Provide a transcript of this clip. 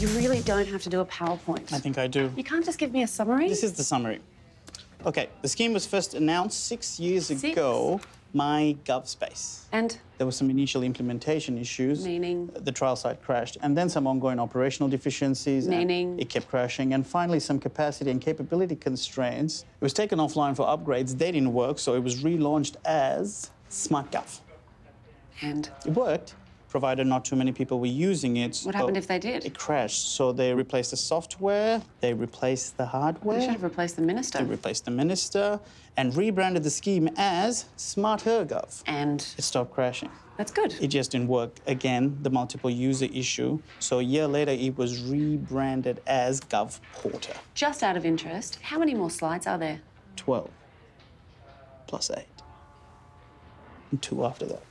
You really don't have to do a PowerPoint. I think I do. You can't just give me a summary? This is the summary. Okay, the scheme was first announced 6 years ago, MyGovSpace. And? There were some initial implementation issues. Meaning? The trial site crashed, and then some ongoing operational deficiencies. Meaning? It kept crashing, and finally some capacity and capability constraints. It was taken offline for upgrades. They didn't work, so it was relaunched as SmartGov. And? It worked, provided not too many people were using it. What happened if they did? It crashed, so they replaced the software, they replaced the hardware. They should have replaced the minister. They replaced the minister and rebranded the scheme as SmarterGov. And? It stopped crashing. That's good. It just didn't work. Again, the multiple user issue. So a year later, it was rebranded as GovPorter. Just out of interest, how many more slides are there? 12, plus 8, and 2 after that.